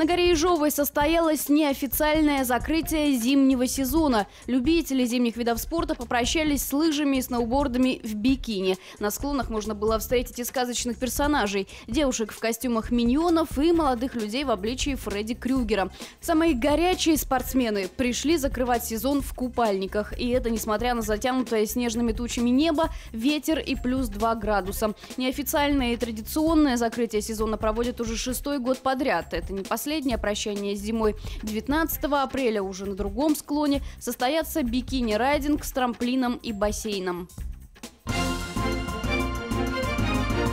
На горе Ежовой состоялось неофициальное закрытие зимнего сезона. Любители зимних видов спорта попрощались с лыжами и сноубордами в бикини. На склонах можно было встретить и сказочных персонажей, девушек в костюмах миньонов и молодых людей в обличии Фредди Крюгера. Самые горячие спортсмены пришли закрывать сезон в купальниках. И это несмотря на затянутое снежными тучами небо, ветер и плюс 2 градуса. Неофициальное и традиционное закрытие сезона проводят уже 6-й год подряд. Это не последнее прощание с зимой. 19 апреля уже на другом склоне состоятся бикини-райдинг с трамплином и бассейном.